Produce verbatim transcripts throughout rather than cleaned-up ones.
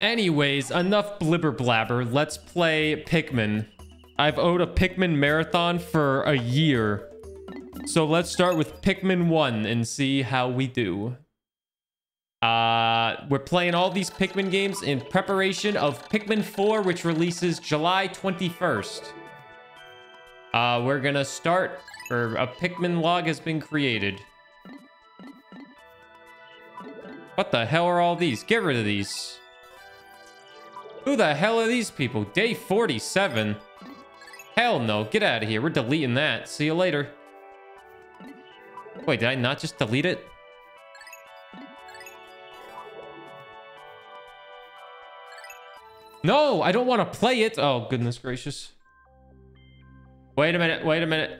Anyways, enough blibber blabber. Let's play Pikmin. I've owed a Pikmin marathon for a year. So let's start with Pikmin one and see how we do. Uh, we're playing all these Pikmin games in preparation of Pikmin four, which releases July twenty-first. Uh, we're gonna start, or a Pikmin log has been created. What the hell are all these? Get rid of these. Who the hell are these people? Day forty-seven. Hell no, get out of here. We're deleting that. See you later. Wait, did I not just delete it? No, I don't want to play it. Oh, goodness gracious. Wait a minute, wait a minute.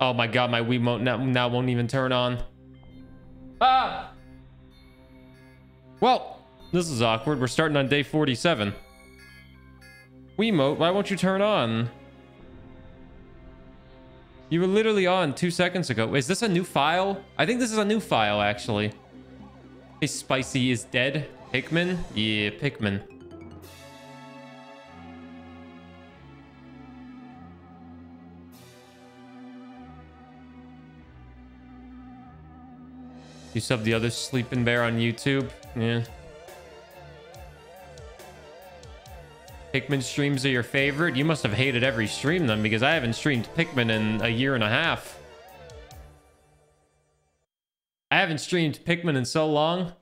Oh my god, my Wiimote now, now won't even turn on. Ah! Well, this is awkward. We're starting on day forty-seven. Wiimote, why won't you turn on? You were literally on two seconds ago. Is this a new file? I think this is a new file, actually. Hey, Spicy is dead. Pikmin? Yeah, Pikmin. You sub the other sleeping bear on YouTube? Yeah. Pikmin streams are your favorite? You must have hated every stream then, because I haven't streamed Pikmin in a year and a half. I haven't streamed Pikmin in so long.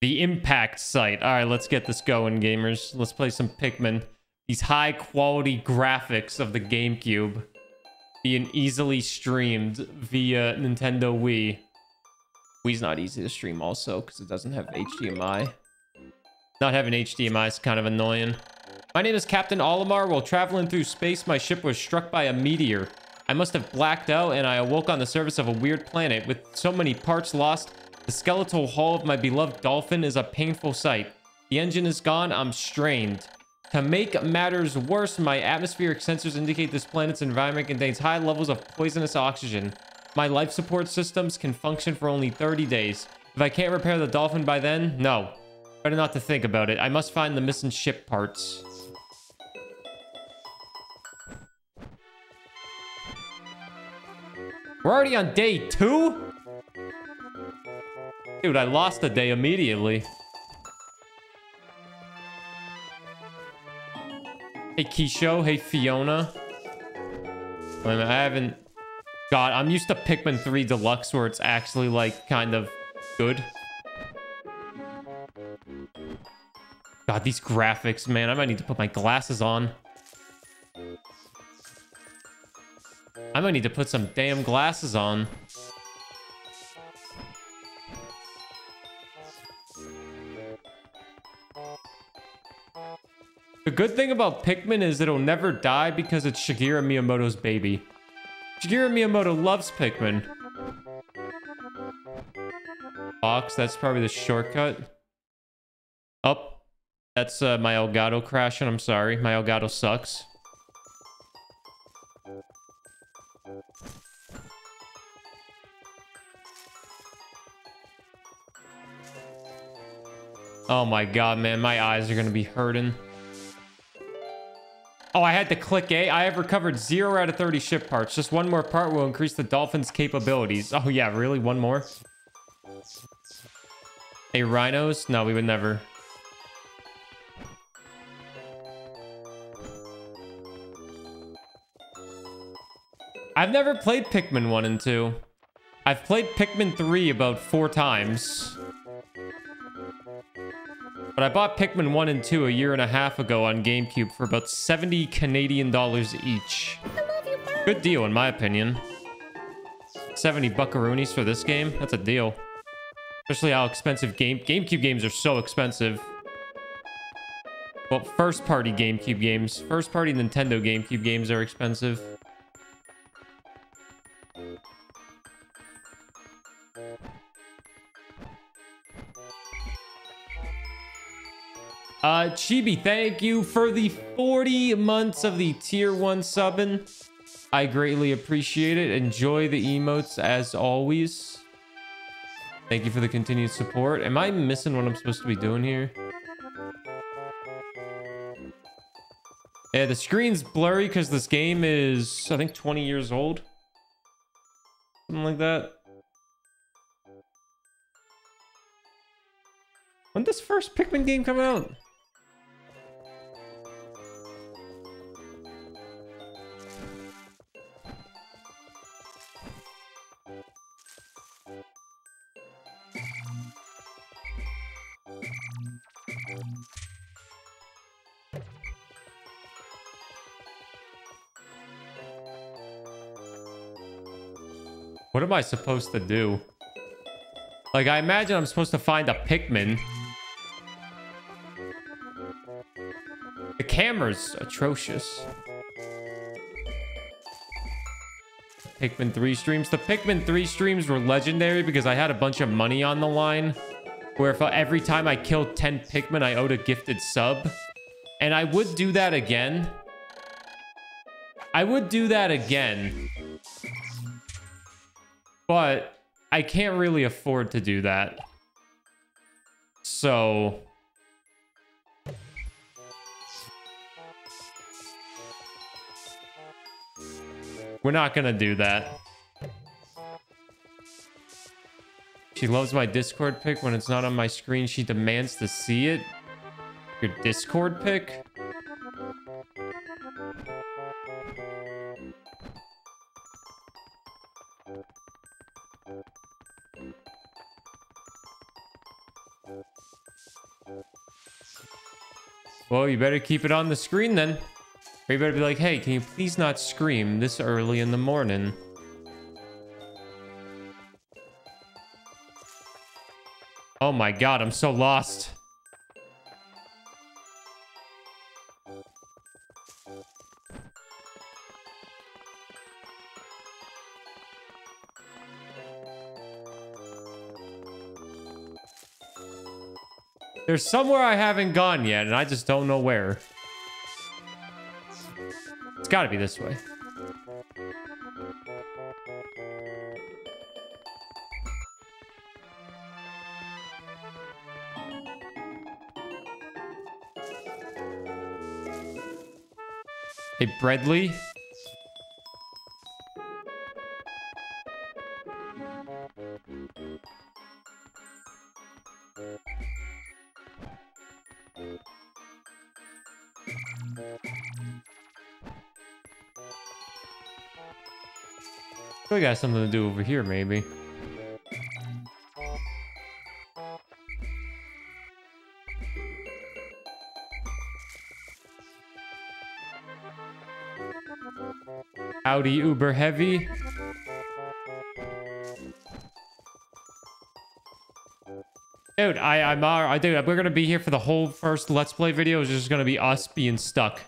The Impact site. All right, let's get this going, gamers. Let's play some Pikmin. These high-quality graphics of the GameCube being easily streamed via Nintendo Wii. Wii's not easy to stream also, because it doesn't have H D M I. Not having H D M I is kind of annoying. My name is Captain Olimar. While traveling through space, my ship was struck by a meteor. I must have blacked out, and I awoke on the surface of a weird planet. With so many parts lost, the skeletal hull of my beloved dolphin is a painful sight. The engine is gone. I'm strained. To make matters worse, my atmospheric sensors indicate this planet's environment contains high levels of poisonous oxygen. My life support systems can function for only thirty days. If I can't repair the dolphin by then, no. Better not to think about it. I must find the missing ship parts. We're already on day two? Dude, I lost a day immediately. Hey, Keisho. Hey, Fiona. Wait a minute, I haven't... God, I'm used to Pikmin three Deluxe, where it's actually, like, kind of good. God, these graphics, man. I might need to put my glasses on. I might need to put some damn glasses on. The good thing about Pikmin is it'll never die because it's Shigeru Miyamoto's baby. Shigeru Miyamoto loves Pikmin. Fox, that's probably the shortcut. Oh, that's uh, my Elgato crashing. I'm sorry. My Elgato sucks. Oh my god, man, my eyes are gonna be hurting. Oh, I had to click A. I have recovered zero out of thirty ship parts. Just one more part will increase the dolphin's capabilities. Oh yeah, really? One more? Hey, rhinos? No, we would never. I've never played Pikmin one and two. I've played Pikmin three about four times. But I bought Pikmin one and two a year and a half ago on GameCube for about seventy Canadian dollars each. Good deal, in my opinion. seventy buckaroonies for this game? That's a deal. Especially how expensive game... GameCube games are so expensive. Well, first-party GameCube games. First-party Nintendo GameCube games are expensive. Uh, Chibi, thank you for the forty months of the tier one subbing. I greatly appreciate it. Enjoy the emotes as always. Thank you for the continued support. Am I missing what I'm supposed to be doing here? Yeah, the screen's blurry because this game is, I think, twenty years old. Something like that. When did this first Pikmin game come out? What am I supposed to do? Like, I imagine I'm supposed to find a Pikmin. The camera's atrocious. Pikmin three streams. The Pikmin three streams were legendary because I had a bunch of money on the line. Where if I, every time I killed ten Pikmin, I owed a gifted sub. And I would do that again. I would do that again. But I can't really afford to do that. So... we're not gonna do that. She loves my Discord pic. When it's not on my screen, she demands to see it. Your Discord pic? Well, you better keep it on the screen then. Or you better be like, hey, can you please not scream this early in the morning? Oh my god, I'm so lost. There's somewhere I haven't gone yet, and I just don't know where. It's gotta be this way. Hey, Bradley? We got something to do over here, maybe. Howdy, Uber Heavy. Dude, I, I'm alright, dude. We're gonna be here for the whole first Let's Play video. It's just gonna be us being stuck.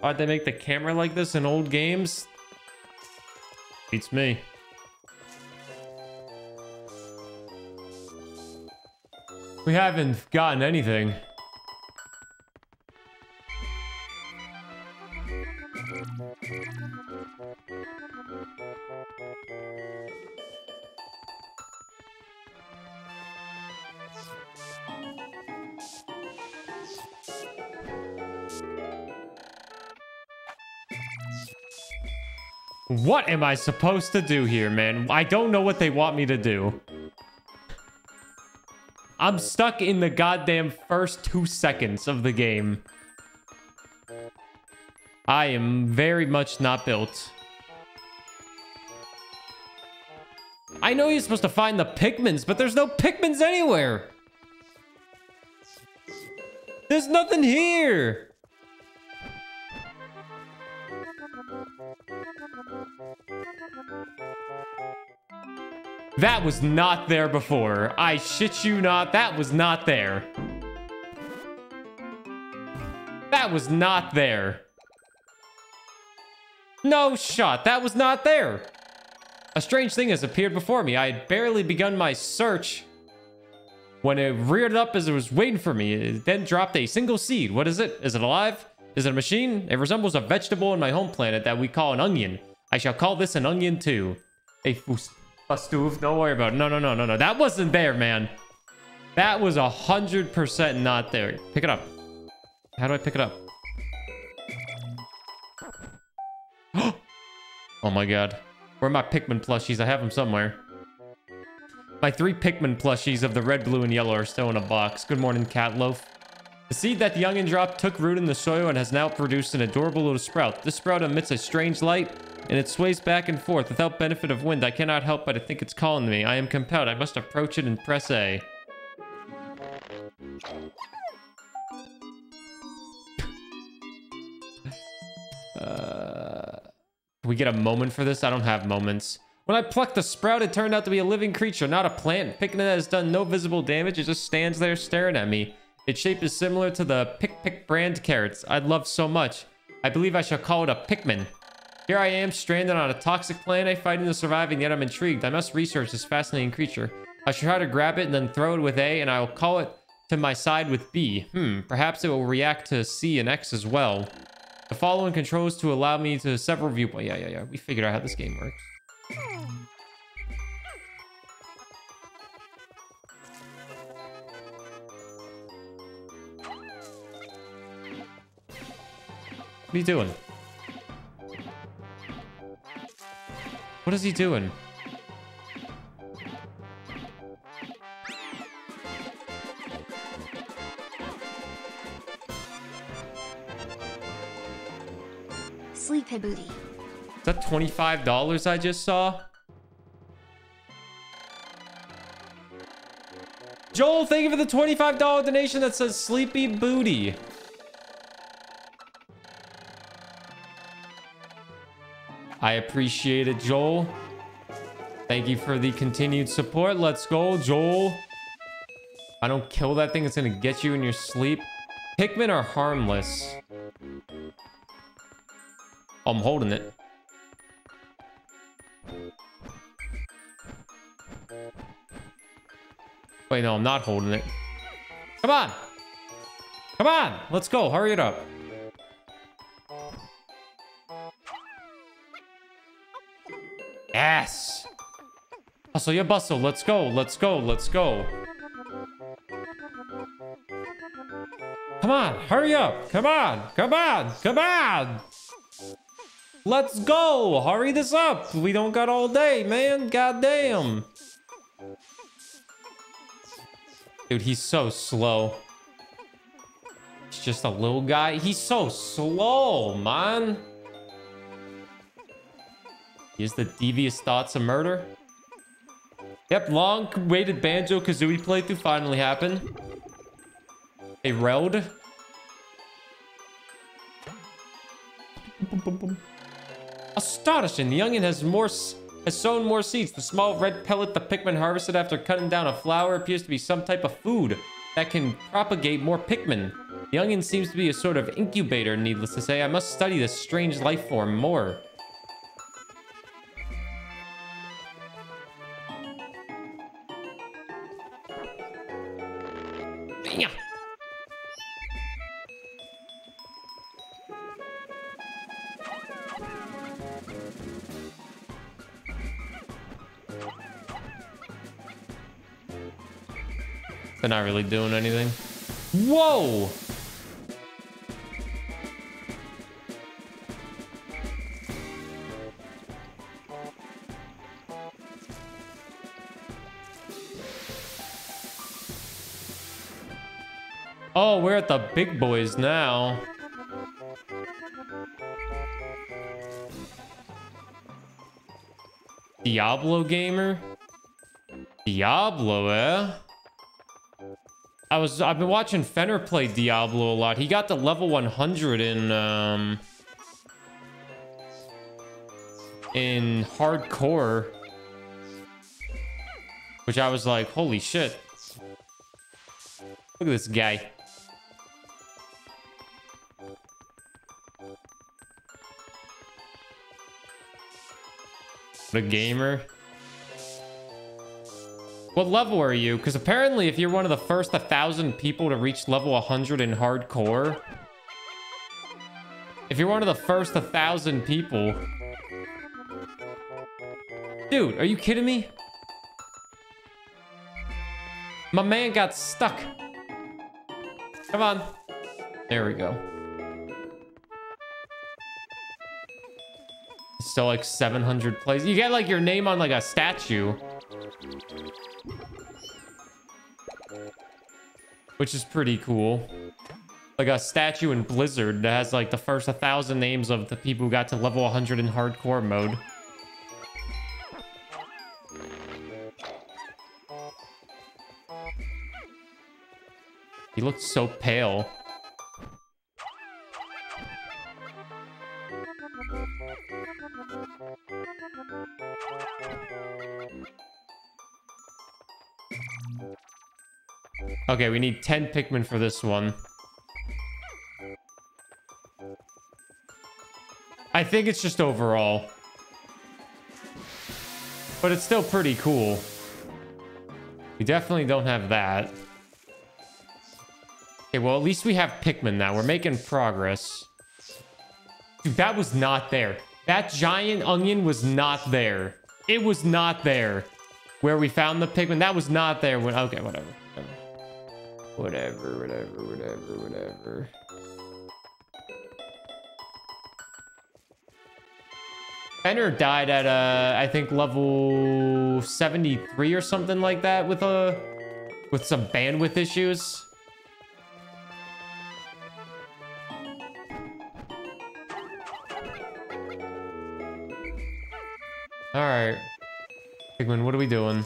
Why'd they make the camera like this in old games? Beats me. We haven't gotten anything. What am I supposed to do here, man? I don't know what they want me to do. I'm stuck in the goddamn first two seconds of the game. I am very much not built. I know you're supposed to find the Pikmins, but there's no Pikmins anywhere. There's nothing here. That was not there before. I shit you not, that was not there. That was not there. No shot, that was not there. A strange thing has appeared before me. I had barely begun my search when it reared up as it was waiting for me. It then dropped a single seed. What is it? Is it alive? Is it a machine? It resembles a vegetable on my home planet that we call an onion. I shall call this an onion too. A fustuv. Don't worry about it. No, no, no, no, no. That wasn't there, man. That was a hundred percent not there. Pick it up. How do I pick it up? Oh my god. Where are my Pikmin plushies? I have them somewhere. My three Pikmin plushies of the red, blue, and yellow are still in a box. Good morning, Catloaf. The seed that the onion dropped took root in the soil and has now produced an adorable little sprout. This sprout emits a strange light, and it sways back and forth. Without benefit of wind, I cannot help but I think it's calling me. I am compelled. I must approach it and press A. uh, can we get a moment for this? I don't have moments. When I plucked the sprout, it turned out to be a living creature, not a plant. Pikmin has done no visible damage. It just stands there staring at me. Its shape is similar to the Pick Pick brand carrots I'd love so much. I believe I shall call it a Pikmin. Here I am, stranded on a toxic planet, fighting to survive, and yet I'm intrigued. I must research this fascinating creature. I shall try to grab it and then throw it with A, and I will call it to my side with B. Hmm, perhaps it will react to C and X as well. The following controls to allow me to several viewpoints. Yeah, yeah, yeah. We figured out how this game works. What are you doing? What is he doing? Sleepy booty. Is that twenty-five dollars I just saw? Joel, thank you for the twenty-five dollar donation that says Sleepy Booty. I appreciate it, Joel. Thank you for the continued support. Let's go, Joel. I don't kill that thing. It's going to get you in your sleep. Pikmin are harmless. I'm holding it. Wait, no, I'm not holding it. Come on. Come on. Let's go. Hurry it up. Yes! Hustle your bustle, let's go, let's go, let's go. Come on, hurry up, come on, come on, come on! Let's go, hurry this up, we don't got all day, man, goddamn. Dude, he's so slow. He's just a little guy, he's so slow, man. Is the devious thoughts of murder? Yep, long-awaited Banjo-Kazooie playthrough finally happened. They railed. Astonishing! The onion has more has sown more seeds. The small red pellet the Pikmin harvested after cutting down a flower appears to be some type of food that can propagate more Pikmin. The onion seems to be a sort of incubator. Needless to say, I must study this strange life form more. They're not really doing anything. Whoa! Oh, we're at the big boys now. Diablo gamer? Diablo, eh? I was, I've been watching Fenner play Diablo a lot. He got to level one hundred in, um, in hardcore, which I was like, holy shit. Look at this guy. The gamer. What level are you? Because apparently if you're one of the first one thousand people to reach level one hundred in hardcore... If you're one of the first one thousand people... Dude, are you kidding me? My man got stuck. Come on. There we go. Still like seven hundred plays. You get like your name on like a statue. Which is pretty cool. Like a statue in Blizzard that has like the first one thousand names of the people who got to level one hundred in hardcore mode. He looked so pale. Okay, we need ten Pikmin for this one. I think it's just overall. But it's still pretty cool. We definitely don't have that. Okay, well, at least we have Pikmin now. We're making progress. Dude, that was not there. That giant onion was not there. It was not there. Where we found the Pikmin, that was not there. When okay, whatever. Whatever, whatever, whatever, whatever. Fenner died at, uh, I think, level seventy-three or something like that with, uh, with some bandwidth issues. All right, Pikmin, what are we doing?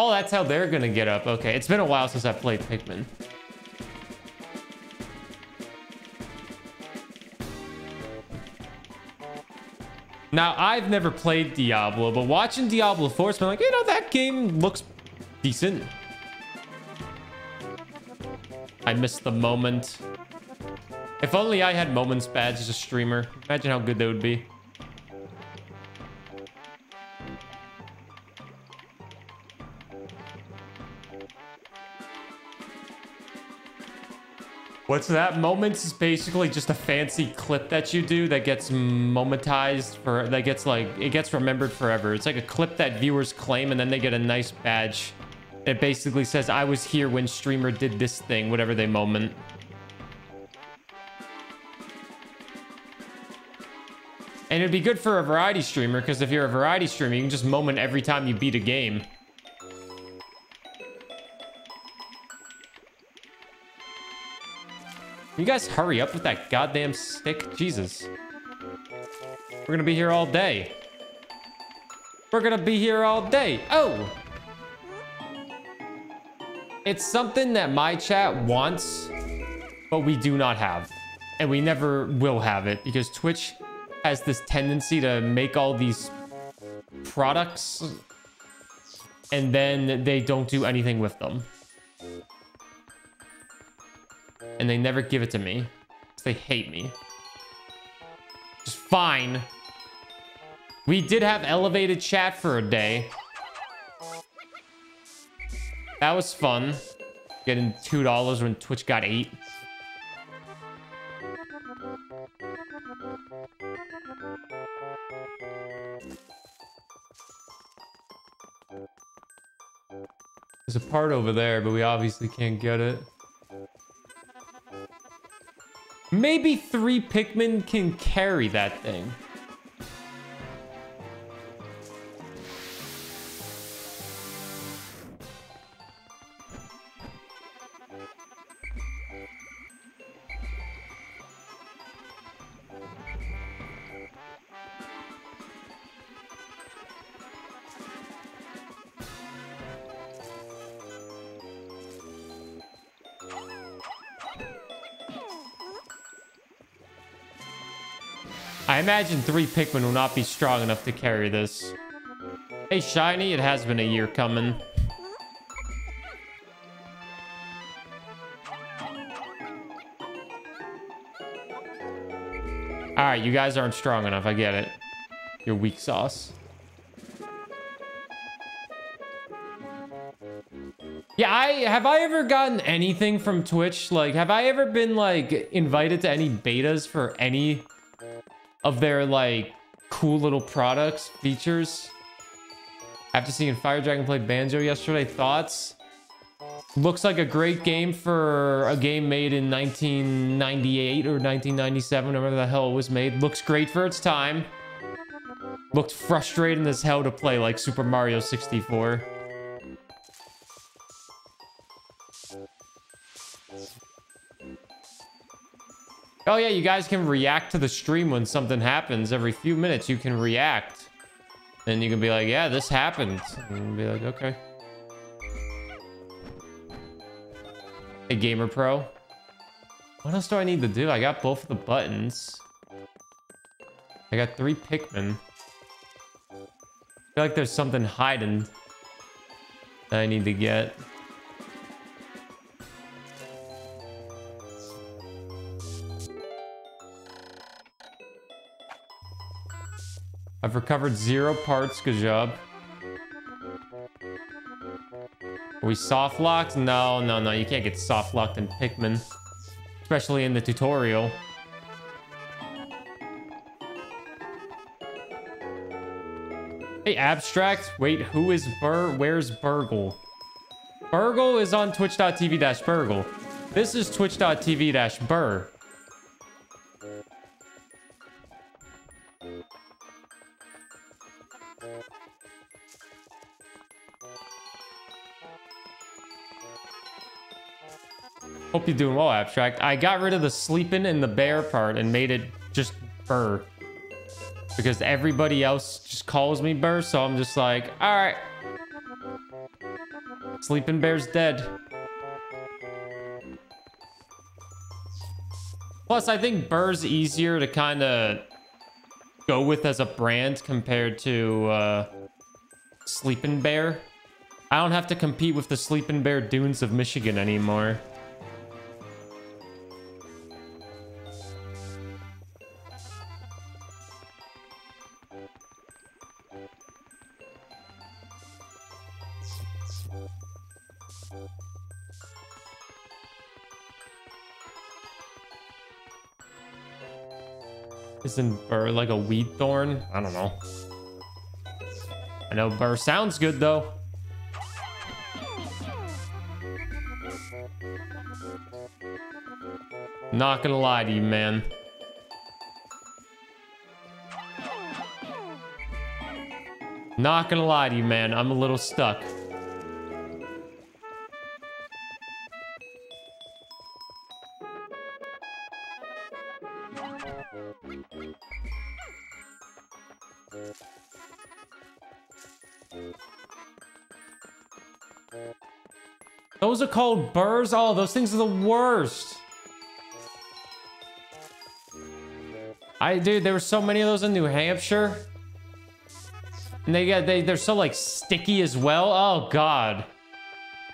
Oh, that's how they're gonna get up. Okay, it's been a while since I've played Pikmin. Now, I've never played Diablo, but watching Diablo four, it's been like, you know, that game looks decent. I missed the moment. If only I had moments badge as a streamer. Imagine how good that would be. What's that? Moments is basically just a fancy clip that you do that gets momentized for, that gets like, it gets remembered forever. It's like a clip that viewers claim and then they get a nice badge. It basically says, I was here when streamer did this thing, whatever they moment. And it'd be good for a variety streamer, because if you're a variety streamer, you can just moment every time you beat a game. Can you guys hurry up with that goddamn stick? Jesus. We're gonna be here all day. We're gonna be here all day. Oh! It's something that my chat wants, but we do not have. And we never will have it, because Twitch has this tendency to make all these products, and then they don't do anything with them. And they never give it to me, because they hate me. Just fine. We did have elevated chat for a day. That was fun. Getting two dollars when Twitch got eight. There's a part over there, but we obviously can't get it. Maybe three Pikmin can carry that thing. I imagine three Pikmin will not be strong enough to carry this. Hey, Shiny, it has been a year coming. All right, you guys aren't strong enough. I get it. You're weak sauce. Yeah, I have I ever gotten anything from Twitch? Like, have I ever been like invited to any betas for any of their like cool little products, features? After seeing Fire Dragon play Banjo yesterday, thoughts? Looks like a great game for a game made in nineteen ninety-eight or nineteen ninety-seven, whatever the hell it was made. Looks great for its time. Looked frustrating as hell to play, like Super Mario sixty-four. Oh yeah, you guys can react to the stream when something happens. Every few minutes you can react. Then you can be like, yeah, this happened. And be like, okay. Hey, Gamer Pro. What else do I need to do? I got both of the buttons. I got three Pikmin. I feel like there's something hiding that I need to get. I've recovered zero parts, good job. Are we soft locked? No, no, no, you can't get soft locked in Pikmin. Especially in the tutorial. Hey, Abstract. Wait, who is Burr? Where's Burgle? Burgle is on twitch dot t v slash burgle. This is twitch dot t v slash burr. Hope you're doing well, Abstract. I got rid of the sleeping and the bear part and made it just Burr. Because everybody else just calls me Burr, so I'm just like, alright. Sleeping Bear's dead. Plus, I think Burr's easier to kind of go with as a brand compared to uh, Sleeping Bear. I don't have to compete with the Sleeping Bear Dunes of Michigan anymore. Isn't Burr like a weed thorn? I don't know. I know Burr sounds good though. Not gonna lie to you, man. Not gonna lie to you, man. I'm a little stuck. Those are called burrs. Oh, those things are the worst. I dude, there were so many of those in New Hampshire, and they got they they're so like sticky as well. Oh God,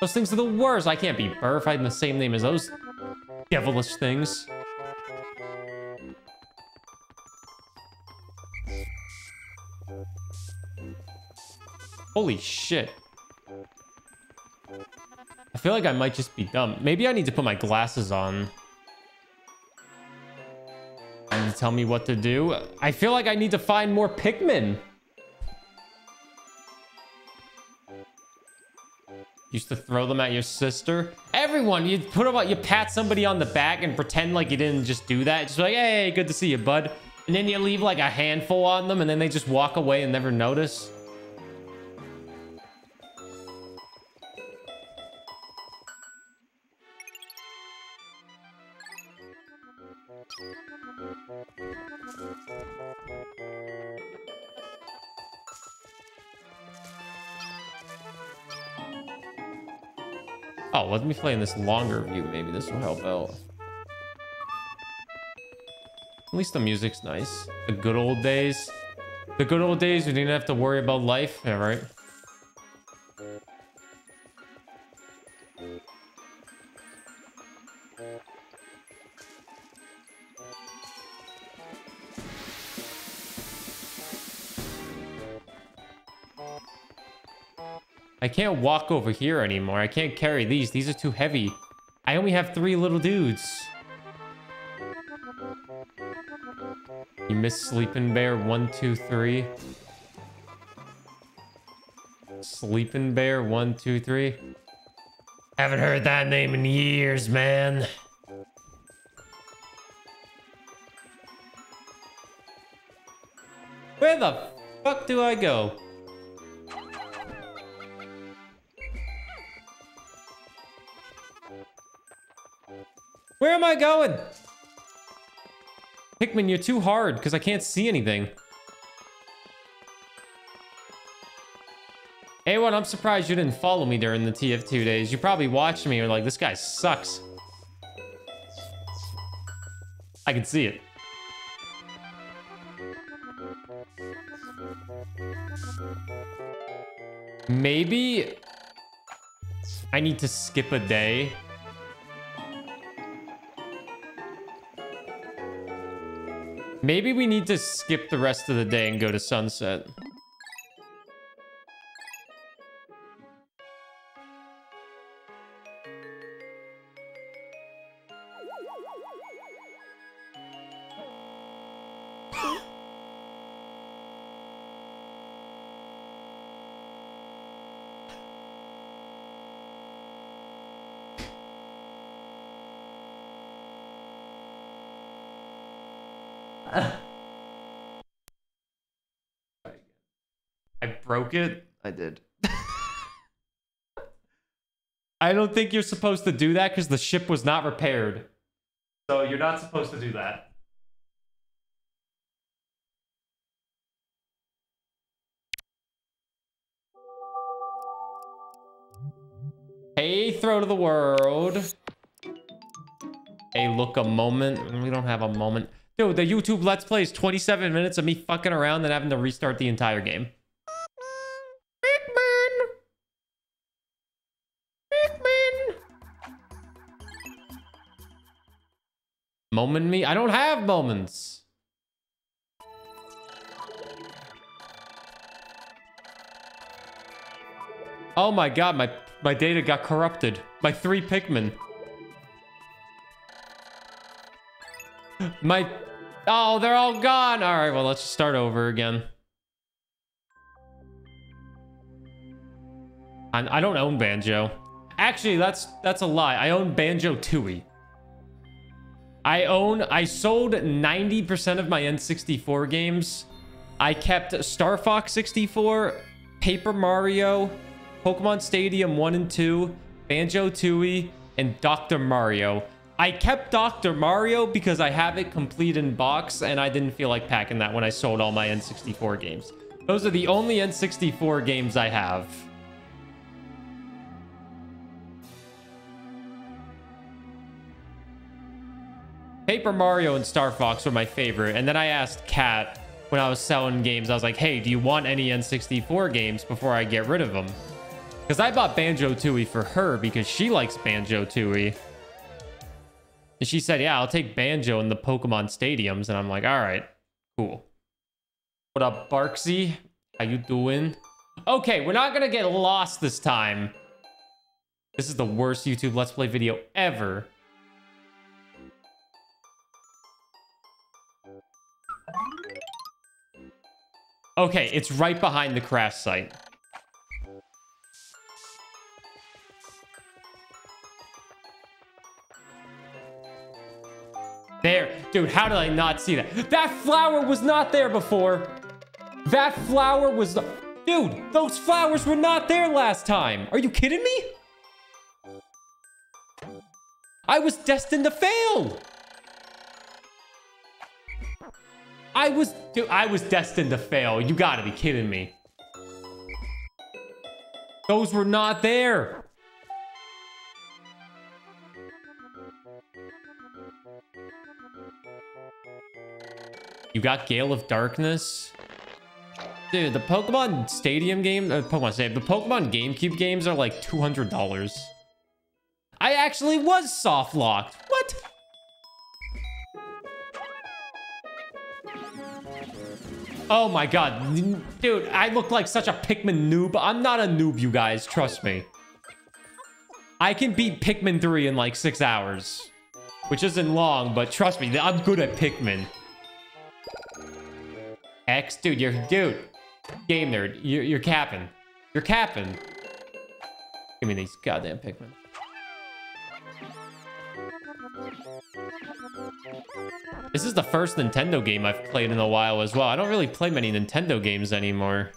those things are the worst. I can't be burr if I had the same name as those devilish things. Holy shit. I feel like I might just be dumb. Maybe I need to put my glasses on. And tell me what to do. I feel like I need to find more Pikmin. Used to throw them at your sister. Everyone, you put about you pat somebody on the back and pretend like you didn't just do that. Just like, hey, good to see you, bud. And then you leave like a handful on them and then they just walk away and never notice. Oh, let me play in this longer view. Maybe this will help out. At least the music's nice. The good old days. The good old days, we didn't have to worry about life. Yeah, right. I can't walk over here anymore. I can't carry these. These are too heavy. I only have three little dudes. You miss Sleeping Bear one, two, three. Sleeping Bear one, two, three. Haven't heard that name in years, man. Where the fuck do I go? Where am I going? Pikmin, you're too hard because I can't see anything. A one, I'm surprised you didn't follow me during the T F two days. You probably watched me and were like, this guy sucks. I can see it. Maybe I need to skip a day. Maybe we need to skip the rest of the day and go to sunset. It? I did. I don't think you're supposed to do that because the ship was not repaired. So you're not supposed to do that. Hey, throw to the world. Hey, look, a moment. We don't have a moment. Dude, the YouTube Let's Play is twenty-seven minutes of me fucking around and having to restart the entire game. Moment me? I don't have moments. Oh my god, my, my data got corrupted. My three Pikmin. My... Oh, they're all gone! Alright, well, let's just start over again. I'm, I don't own Banjo. Actually, that's, that's a lie. I own Banjo-Tooie. I own, I sold ninety percent of my N sixty-four games. I kept Star Fox sixty-four, Paper Mario, Pokemon Stadium one and two, Banjo-Tooie, and Doctor Mario. I kept Doctor Mario because I have it complete in box, and I didn't feel like packing that when I sold all my N sixty-four games. Those are the only N sixty-four games I have. Paper Mario and Star Fox were my favorite, and then I asked Kat when I was selling games, I was like, hey, do you want any N sixty-four games before I get rid of them? Because I bought Banjo-Tooie for her because she likes Banjo-Tooie. And she said, yeah, I'll take Banjo in the Pokemon Stadiums, and I'm like, alright, cool. What up, Barksy? How you doing? Okay, we're not gonna get lost this time. This is the worst YouTube Let's Play video ever. Okay, it's right behind the crash site. There. Dude, how did I not see that? That flower was not there before. That flower was... Dude, those flowers were not there last time. Are you kidding me? I was destined to fail. I was, dude, I was destined to fail. You gotta be kidding me. Those were not there. You got Gale of Darkness? Dude, the Pokemon Stadium game, uh, Pokemon Stadium, the Pokemon GameCube games are like two hundred dollars. I actually was soft locked. What? Oh my god. Dude, I look like such a Pikmin noob. I'm not a noob, you guys. Trust me. I can beat Pikmin three in like six hours. Which isn't long, but trust me, I'm good at Pikmin. X, dude, you're... Dude. Game nerd, you're, you're capping. You're capping. Give me these goddamn Pikmin. This is the first Nintendo game I've played in a while as well. I don't really play many Nintendo games anymore.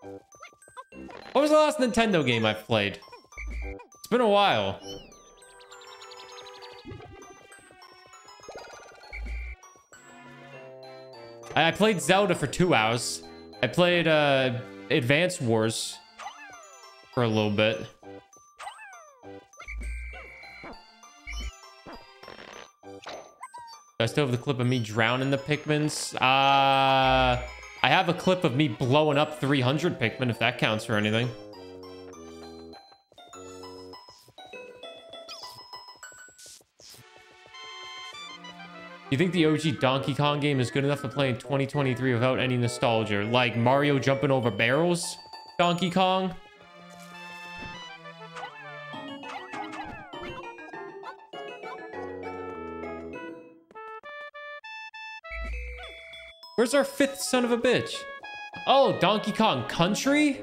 What was the last Nintendo game I've played? It's been a while. I played Zelda for two hours. I played uh, Advance Wars for a little bit. I still have the clip of me drowning the Pikmins. Uh, I have a clip of me blowing up three hundred Pikmin, if that counts for anything. You think the O G Donkey Kong game is good enough to play in twenty twenty-three without any nostalgia? Like Mario jumping over barrels? Donkey Kong? Where's our fifth son of a bitch? Oh, Donkey Kong Country?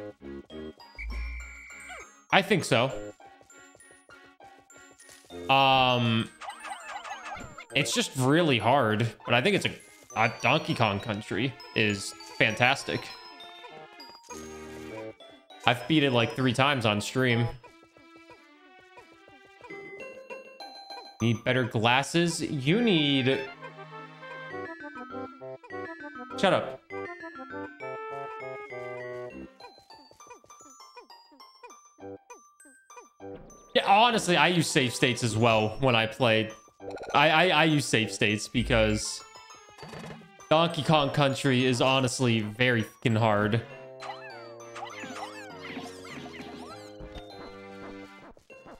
I think so. Um... It's just really hard, but I think it's a... Uh, Donkey Kong Country is fantastic. I've beat it like three times on stream. Need better glasses? You need... Shut up. Yeah, honestly, I use save states as well when I played. I, I, I use save states because Donkey Kong Country is honestly very fucking hard.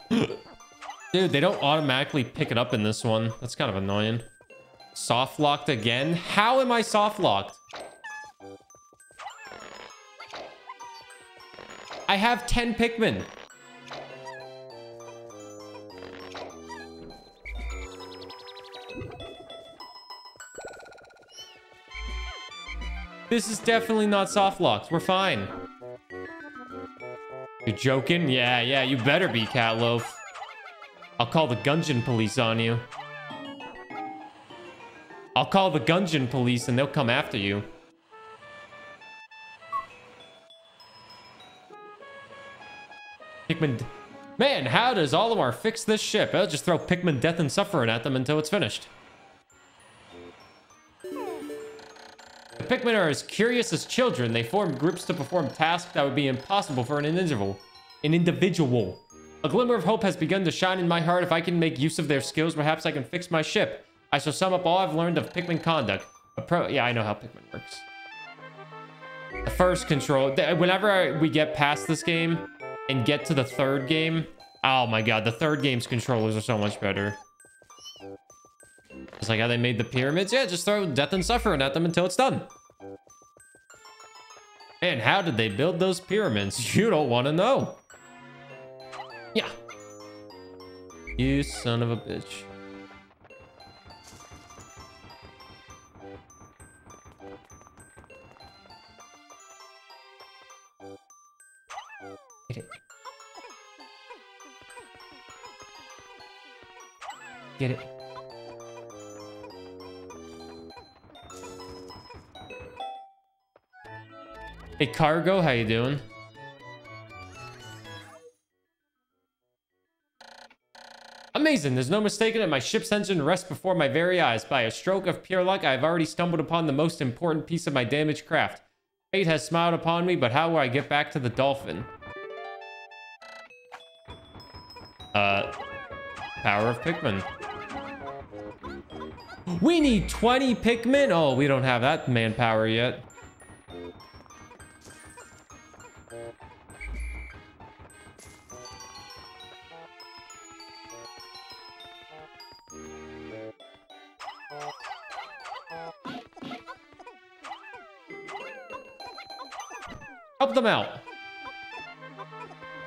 Dude, they don't automatically pick it up in this one. That's kind of annoying. Soft locked again? How am I soft locked? I have ten Pikmin. This is definitely not soft locked. We're fine. You're joking? Yeah, yeah, you better be, Catloaf. I'll call the Gungeon police on you. I'll call the Gungeon police and they'll come after you. Pikmin... Man, how does Olimar fix this ship? I'll just throw Pikmin death and suffering at them until it's finished. The Pikmin are as curious as children. They form groups to perform tasks that would be impossible for an individual. An individual. A glimmer of hope has begun to shine in my heart. If I can make use of their skills, perhaps I can fix my ship. I shall sum up all I've learned of Pikmin conduct. A pro yeah, I know how Pikmin works. The first control... Whenever I, we get past this game and get to the third game... Oh my god, the third game's controllers are so much better. It's like how they made the pyramids. Yeah, just throw death and suffering at them until it's done. Man, how did they build those pyramids? You don't want to know. Yeah. You son of a bitch. Get it. Get it. Hey, Cargo, how you doing? Amazing, there's no mistaking it. My ship's engine rests before my very eyes. By a stroke of pure luck, I've already stumbled upon the most important piece of my damaged craft. Fate has smiled upon me, but how will I get back to the dolphin? Uh, power of Pikmin. We need twenty Pikmin? Oh, we don't have that manpower yet. help them out.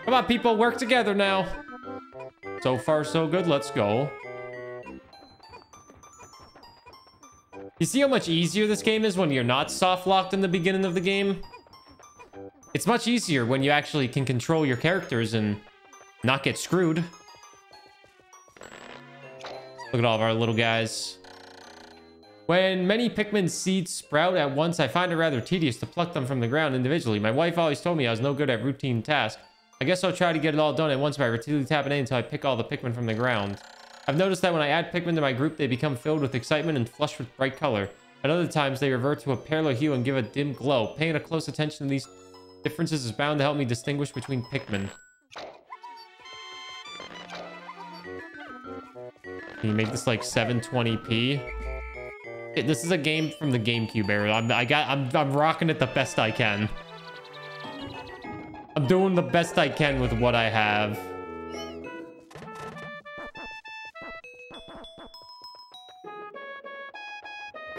Come on, people, work together now. So far, so good. Let's go. You see how much easier this game is when you're not soft locked in the beginning of the game? It's much easier when you actually can control your characters and not get screwed. Look at all of our little guys. When many Pikmin seeds sprout at once, I find it rather tedious to pluck them from the ground individually. My wife always told me I was no good at routine tasks. I guess I'll try to get it all done at once by repeatedly tapping A until I pick all the Pikmin from the ground. I've noticed that when I add Pikmin to my group, they become filled with excitement and flushed with bright color. At other times, they revert to a paler hue and give a dim glow. Paying a close attention to these differences is bound to help me distinguish between Pikmin. Can you make this like seven twenty p? It, this is a game from the GameCube era. I'm, I got, I'm, I'm rocking it the best I can. I'm doing the best I can with what I have.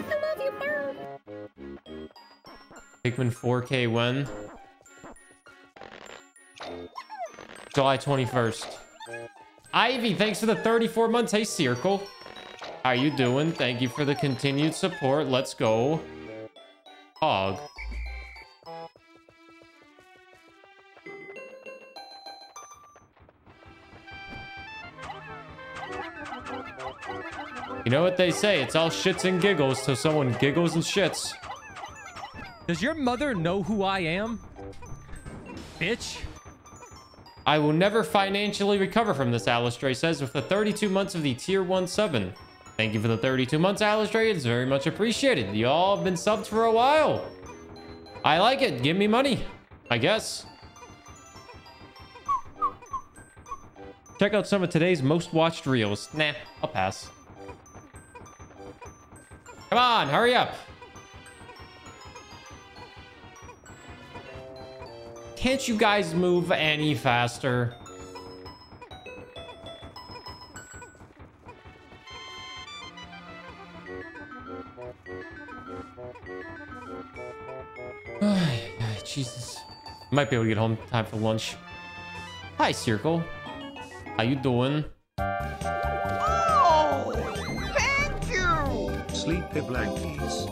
I love you, Burr. Pikmin four K when? July twenty-first. Ivy, thanks for the thirty-four months. Hey, Circle. How you doing? Thank you for the continued support. Let's go. Hog. You know what they say, it's all shits and giggles, so someone giggles and shits. Does your mother know who I am? Bitch. I will never financially recover from this, Alistair says, with the thirty-two months of the Tier one seven. Thank you for the thirty-two months, Alistair. It's very much appreciated. Y'all have been subbed for a while. I like it. Give me money, I guess. Check out some of today's most watched reels. Nah, I'll pass. Come on, hurry up. Can't you guys move any faster? Jesus. Might be able to get home in time for lunch. Hi, Circle. How you doing? Oh, thank you! Sleepy blankies.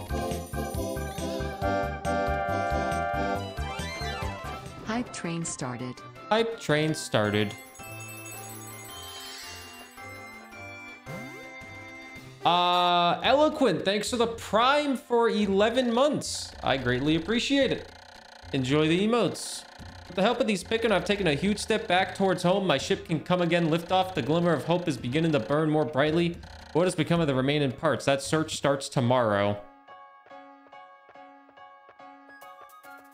Hype train started. Hype train started. Uh, Eloquent, thanks for the Prime for eleven months. I greatly appreciate it. Enjoy the emotes. With the help of these Pikmin, I've taken a huge step back towards home. My ship can come again, lift off. The glimmer of hope is beginning to burn more brightly. What has become of the remaining parts? That search starts tomorrow.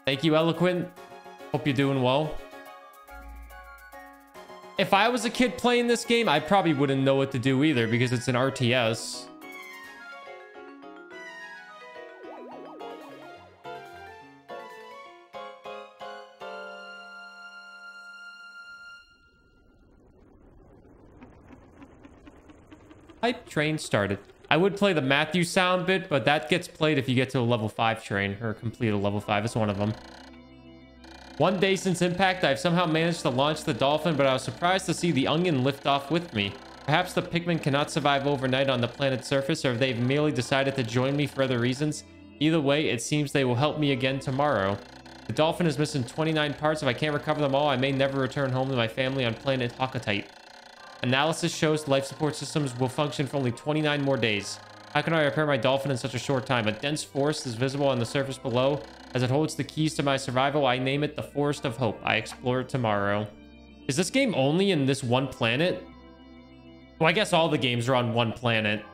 Thank you, Eloquent. Hope you're doing well. If I was a kid playing this game, I probably wouldn't know what to do either because it's an R T S. Hype train started. I would play the Matthew sound bit, but that gets played if you get to a level five train or complete a level five. It's one of them. One day since impact, I've somehow managed to launch the dolphin, but I was surprised to see the onion lift off with me. Perhaps the Pikmin cannot survive overnight on the planet's surface, or they've merely decided to join me for other reasons. Either way, it seems they will help me again tomorrow. The dolphin is missing twenty-nine parts. If I can't recover them all, I may never return home to my family on planet Hocatite. Analysis shows life support systems will function for only twenty-nine more days. How can I repair my dolphin in such a short time? A dense forest is visible on the surface below. As it holds the keys to my survival, I name it the Forest of Hope. I explore it tomorrow. Is this game only in this one planet? Well, I guess all the games are on one planet.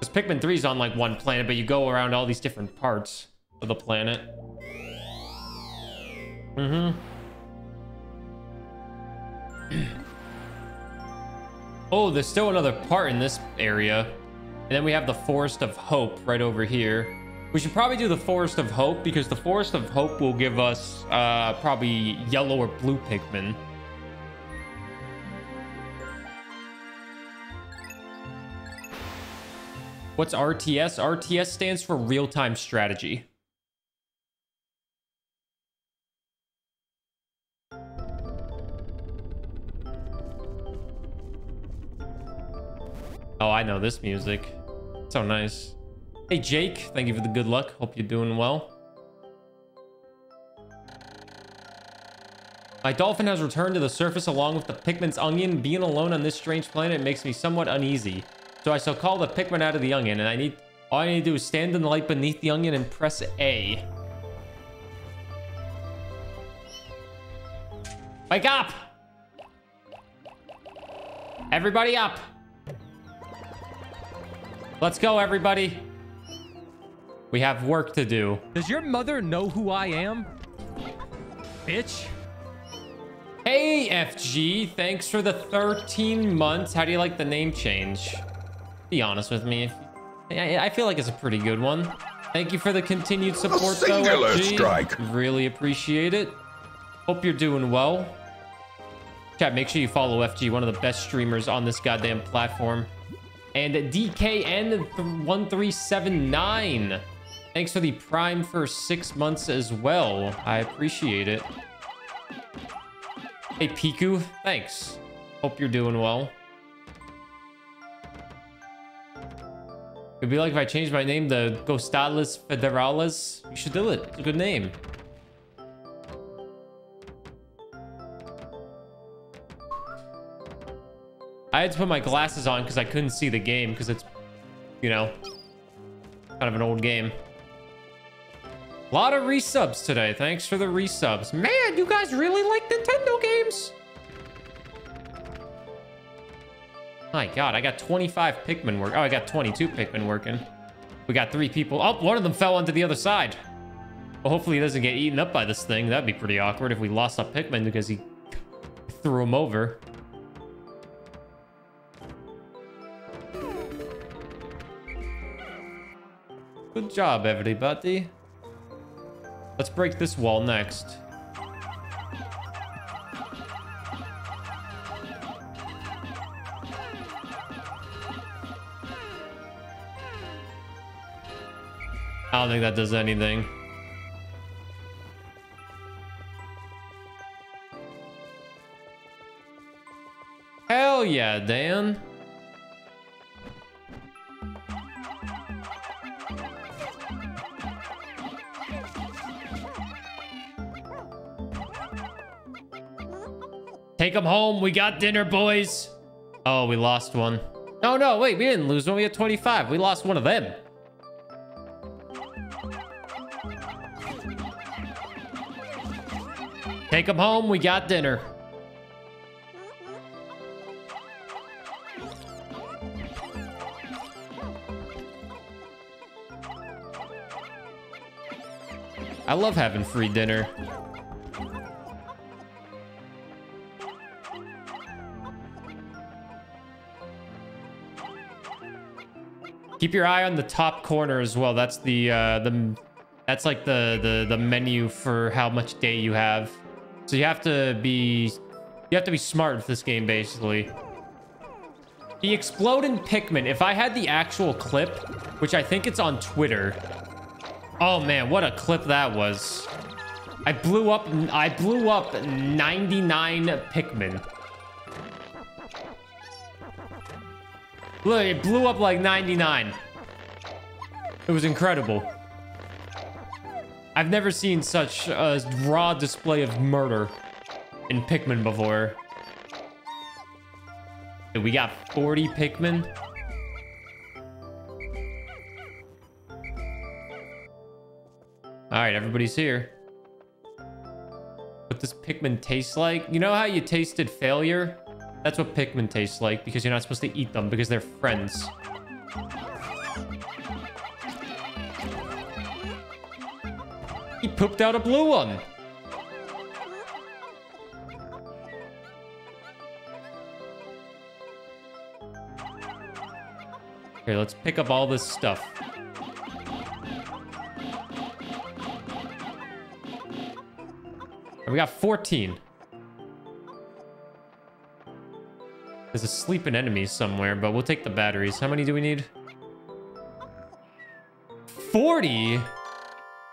Because Pikmin three is on like one planet, but you go around all these different parts of the planet. Mm-hmm. Oh, there's still another part in this area. And then we have the Forest of Hope right over here. We should probably do the Forest of Hope because the Forest of Hope will give us uh, probably yellow or blue Pikmin. What's R T S? R T S stands for real-time strategy. Oh, I know this music. So nice. Hey, Jake. Thank you for the good luck. Hope you're doing well. My dolphin has returned to the surface along with the Pikmin's onion. Being alone on this strange planet makes me somewhat uneasy. So I shall call the Pikmin out of the onion, and I need... all I need to do is stand in the light beneath the onion and press A. Wake up! Everybody up! Let's go, everybody. We have work to do. Does your mother know who I am? Bitch. Hey, F G. Thanks for the thirteen months. How do you like the name change? Be honest with me. I feel like it's a pretty good one. Thank you for the continued support, though, F G. Strike. Really appreciate it. Hope you're doing well. Chat, make sure you follow F G, one of the best streamers on this goddamn platform. And D K N one three seven nine, thanks for the prime for six months as well. I appreciate it. Hey, Piku, thanks. Hope you're doing well. It'd be like if I changed my name to Gostales Federales. You should do it. It's a good name. I had to put my glasses on because I couldn't see the game because it's, you know, kind of an old game. A lot of resubs today. Thanks for the resubs. Man, you guys really like Nintendo games. My God, I got twenty-five Pikmin working. Oh, I got twenty-two Pikmin working. We got three people. Oh, one of them fell onto the other side. Well, hopefully he doesn't get eaten up by this thing. That'd be pretty awkward if we lost a Pikmin because he threw him over. Good job, everybody. Let's break this wall next. I don't think that does anything. Hell yeah, Dan. Take them home. We got dinner, boys. Oh, we lost one. No, no, wait. We didn't lose one. We had twenty-five. We lost one of them. Take them home. We got dinner. I love having free dinner. Keep your eye on the top corner as well. That's the uh, the that's like the, the the menu for how much day you have. So you have to be you have to be smart with this game basically. The exploding Pikmin. If I had the actual clip, which I think it's on Twitter. Oh man, what a clip that was! I blew up I blew up ninety-nine Pikmin. Look, it blew up like ninety-nine. It was incredible. I've never seen such a raw display of murder in Pikmin before. Dude, we got forty Pikmin. All right, everybody's here. What does Pikmin taste like? You know how you tasted failure? That's what Pikmin tastes like, because you're not supposed to eat them, because they're friends. He pooped out a blue one! Here, let's pick up all this stuff. And we got fourteen. There's a sleeping enemy somewhere, but we'll take the batteries. How many do we need? forty?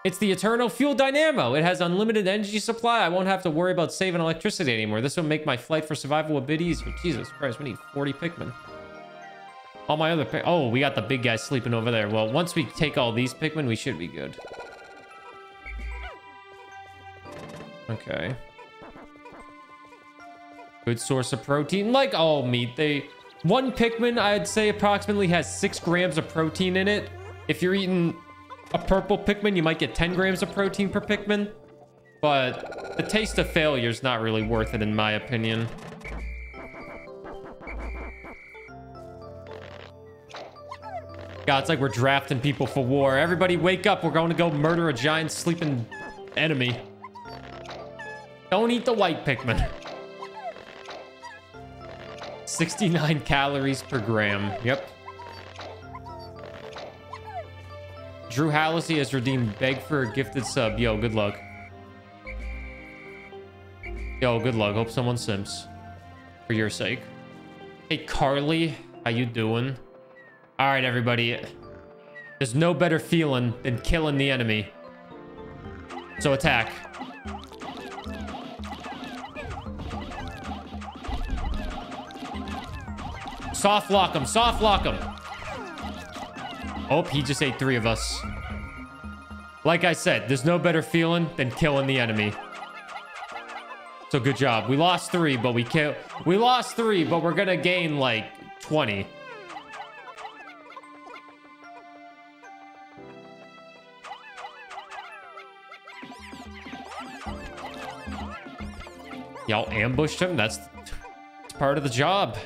It's the Eternal Fuel Dynamo. It has unlimited energy supply. I won't have to worry about saving electricity anymore. This will make my flight for survival a bit easier. Jesus Christ, we need forty Pikmin. All my other Pikmin. Oh, we got the big guy sleeping over there. Well, once we take all these Pikmin, we should be good. Okay. Good source of protein. Like all meat, they... One Pikmin, I'd say, approximately has six grams of protein in it. If you're eating a purple Pikmin, you might get ten grams of protein per Pikmin. But the taste of failure is not really worth it, in my opinion. God, it's like we're drafting people for war. Everybody wake up. We're going to go murder a giant sleeping enemy. Don't eat the white Pikmin. sixty-nine calories per gram. Yep. Drew Hallisey has redeemed beg for a gifted sub. Yo, good luck. Yo, good luck. Hope someone simps. For your sake. Hey, Carly. How you doing? All right, everybody. There's no better feeling than killing the enemy. So attack. Soft lock him. Soft lock him. Oh, he just ate three of us. Like I said, there's no better feeling than killing the enemy. So good job. We lost three, but we kill. We lost three, but we're gonna gain like twenty. Y'all ambushed him. That's, that's part of the job.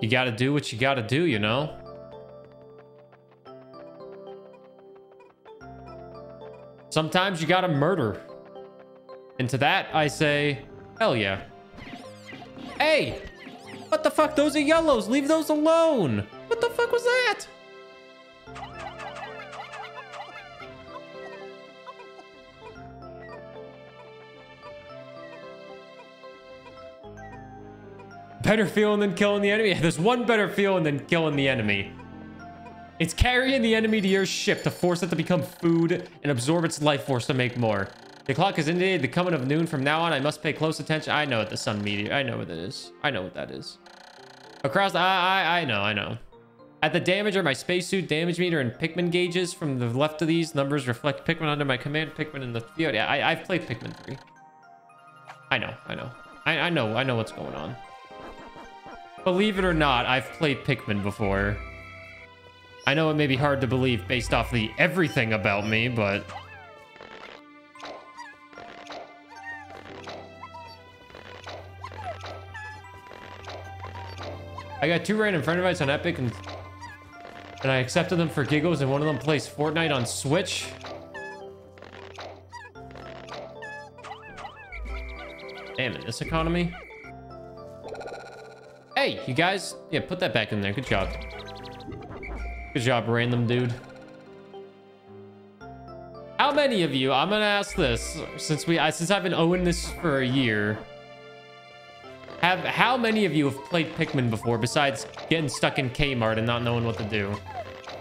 You gotta do what you gotta do, you know? Sometimes you gotta murder. And to that, I say, hell yeah. Hey! What the fuck? Those are yellows. Leave those alone. What the fuck was that? Better feeling than killing the enemy? There's one better feeling than killing the enemy. It's carrying the enemy to your ship to force it to become food and absorb its life force to make more. The clock has indicated the coming of noon. From now on, I must pay close attention. I know what the sun meteor. I know what it is. I know what that is. Across the... I, I, I know, I know. At the damager, my spacesuit, damage meter, and Pikmin gauges. From the left of these, numbers reflect Pikmin under my command. Pikmin in the field. Yeah, I, I've played Pikmin three. I know, I know. I, I know, I know what's going on. Believe it or not, I've played Pikmin before. I know it may be hard to believe based off the everything about me, but... I got two random friend invites on Epic, and, and I accepted them for giggles, and one of them plays Fortnite on Switch. Damn it, this economy. Hey, you guys. Yeah, put that back in there. Good job. Good job, random dude. How many of you, I'm going to ask this, since we, I, since I've been owing this for a year, have, how many of you have played Pikmin before, besides getting stuck in Kmart and not knowing what to do?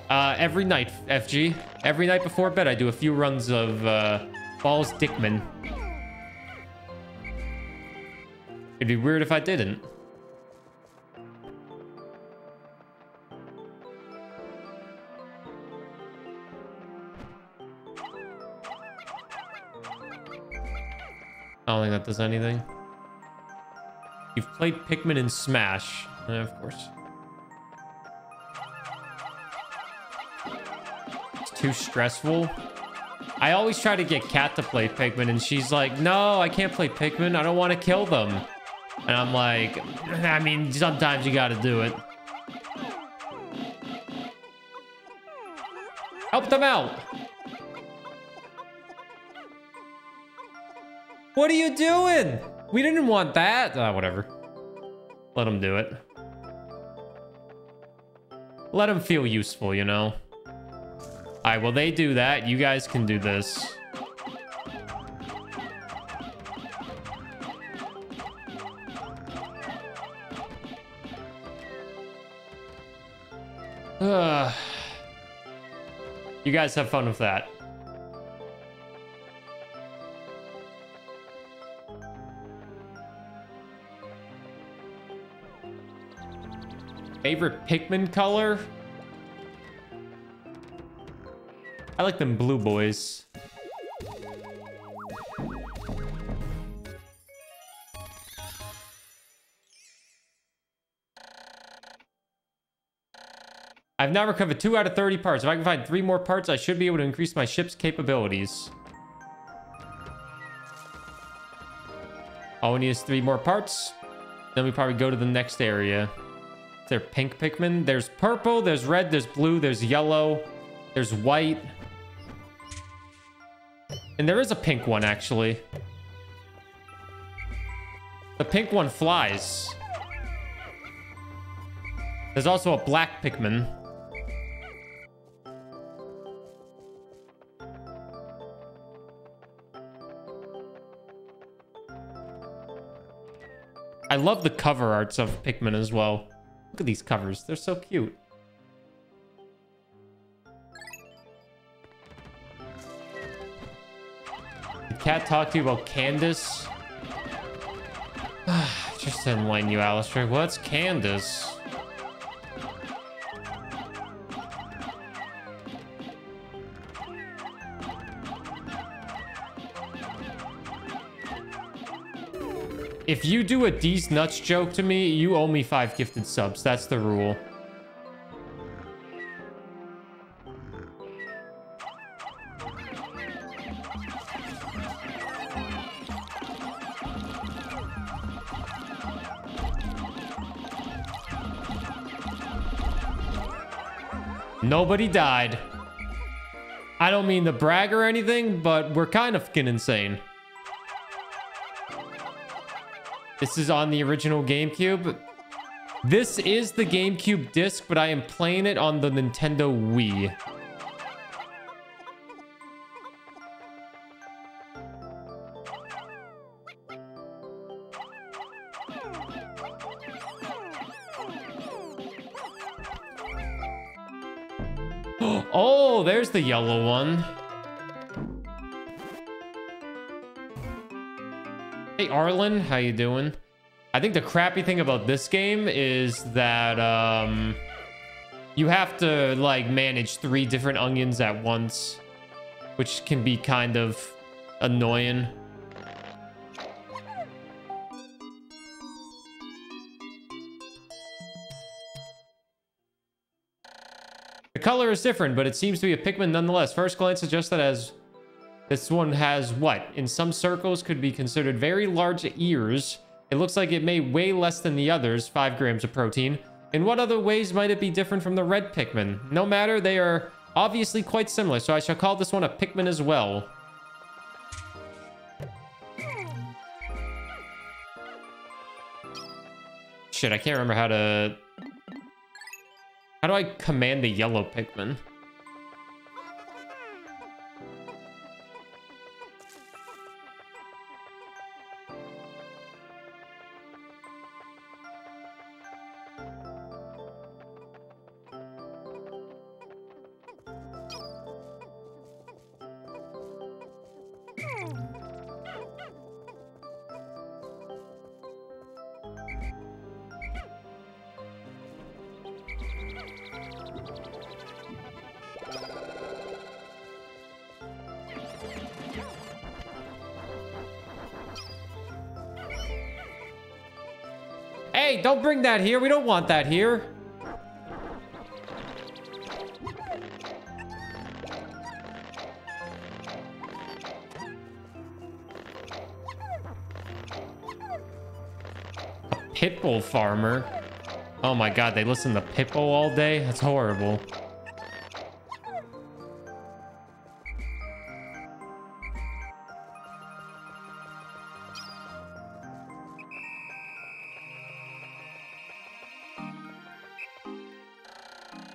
Uh, every night, F G. Every night before bed, I do a few runs of uh, Balls Dickman. It'd be weird if I didn't. I don't think that does anything. You've played Pikmin in Smash. Eh, of course. It's too stressful. I always try to get Kat to play Pikmin, and she's like, no, I can't play Pikmin. I don't want to kill them. And I'm like, I mean, sometimes you got to do it. Help them out. What are you doing? We didn't want that. Ah, whatever. Let him do it. Let him feel useful, you know? All right, well, they do that. You guys can do this. Uh, you guys have fun with that. Favorite Pikmin color? I like them blue boys. I've now recovered two out of thirty parts. If I can find three more parts, I should be able to increase my ship's capabilities. All we need is three more parts. Then we probably go to the next area. Is there pink Pikmin? There's purple, there's red, there's blue, there's yellow, there's white. And there is a pink one, actually. The pink one flies. There's also a black Pikmin. I love the cover arts of Pikmin as well. Look at these covers. They're so cute. Did Kat talk to you about Candace? Just to enlighten you, Alistair. What's Candace? If you do a D's nuts joke to me, you owe me five gifted subs. That's the rule. Nobody died. I don't mean to brag or anything, but we're kind of fucking insane. This is on the original GameCube. This is the GameCube disc, but I am playing it on the Nintendo Wii. Oh, there's the yellow one. Hey Arlen, how you doing? I think the crappy thing about this game is that um, you have to like manage three different onions at once, which can be kind of annoying. The color is different, but it seems to be a Pikmin nonetheless. First glance suggests that as this one has what, in some circles, could be considered very large ears. It looks like it may weigh less than the others, five grams of protein. In what other ways might it be different from the red Pikmin? No matter, they are obviously quite similar, so I shall call this one a Pikmin as well. Shit, I can't remember how to... How do I command the yellow Pikmin? Don't bring that here. We don't want that here. A pitbull farmer. Oh my god, they listen to pitbull all day? That's horrible.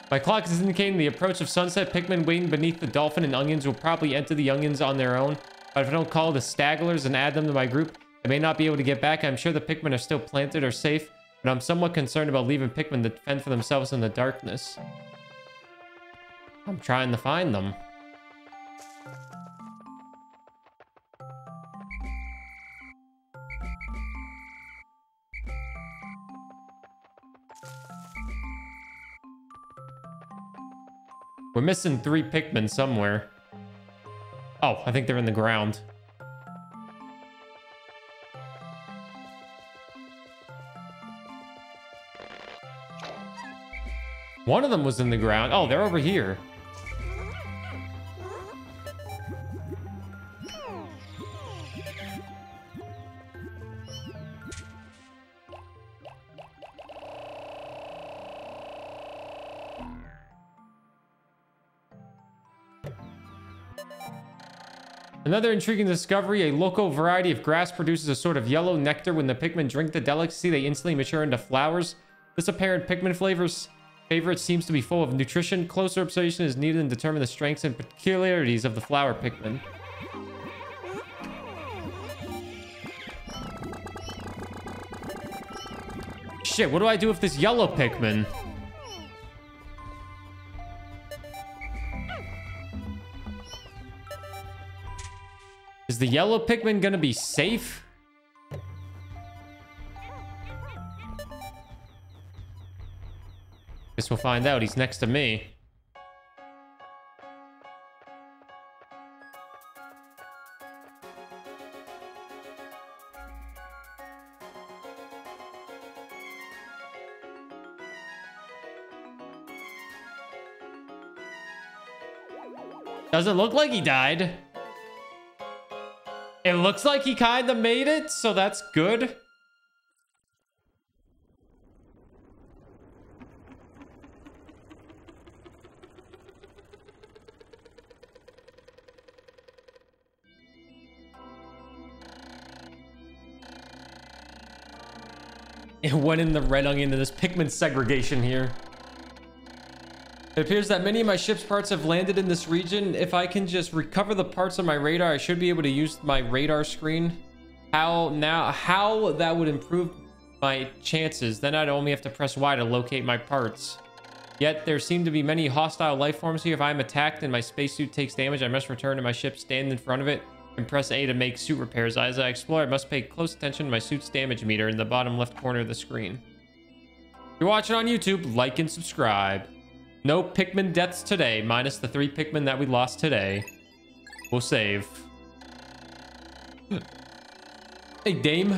My clock is indicating the approach of sunset. Pikmin waiting beneath the dolphin and onions will probably enter the onions on their own. But if I don't call the stagglers and add them to my group, I may not be able to get back. I'm sure the Pikmin are still planted or safe, but I'm somewhat concerned about leaving Pikmin to fend for themselves in the darkness. I'm trying to find them. We're missing three Pikmin somewhere. Oh, I think they're in the ground. One of them was in the ground. Oh, they're over here. Another intriguing discovery, a local variety of grass produces a sort of yellow nectar. When the Pikmin drink the delicacy, they instantly mature into flowers. This apparent Pikmin flavor's favorite seems to be full of nutrition. Closer observation is needed to determine the strengths and peculiarities of the flower Pikmin. Shit, what do I do with this yellow Pikmin? Is the yellow Pikmin gonna be safe? Guess we'll find out. He's next to me. Doesn't look like he died. It looks like he kind of made it, so that's good. It went in the red onion to this Pikmin segregation here. It appears that many of my ship's parts have landed in this region. If I can just recover the parts on my radar, I should be able to use my radar screen. How now? How that would improve my chances. Then I'd only have to press Y to locate my parts. Yet there seem to be many hostile life forms here. If I'm attacked and my spacesuit takes damage, I must return to my ship, stand in front of it, and press A to make suit repairs. As I explore, I must pay close attention to my suit's damage meter in the bottom left corner of the screen. If you're watching on YouTube, like and subscribe. No Pikmin deaths today, minus the three Pikmin that we lost today. We'll save. Hey, Dame.